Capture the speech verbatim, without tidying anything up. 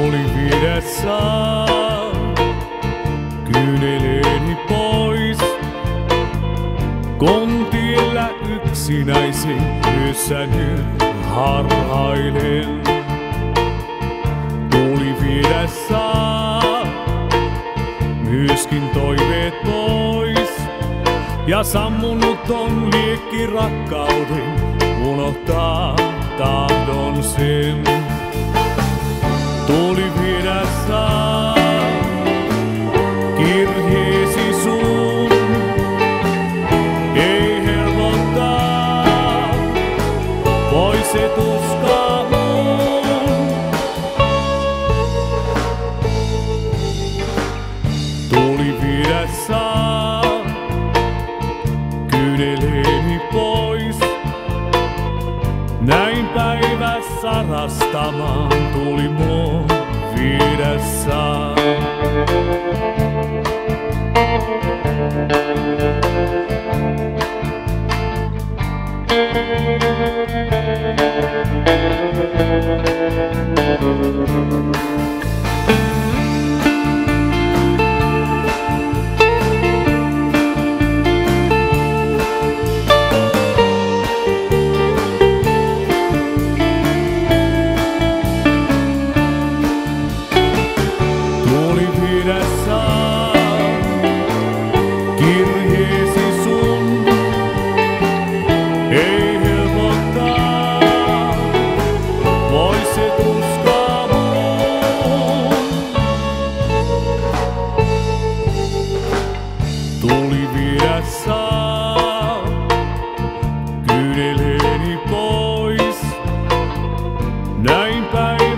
Oliviressä kyyneleeni pois, kontiellä yksinäisin yössä nyt harhailen. Tuliviressä myöskin toiveet pois, ja sammunut on liekki rakkauden, unohtaa tahdon sen. Tuliviressä kirjeesi sun ei helpottaa, pois se tuskaa mun. Tuliviressä kyyneleeni pois, näin päivä sarastamaan tuli mua viressä. Tuliviressä kirjeesi sun ei helpottaa, pois se tuskaa mun. Tuliviressä kyyneleeni pois, näin päin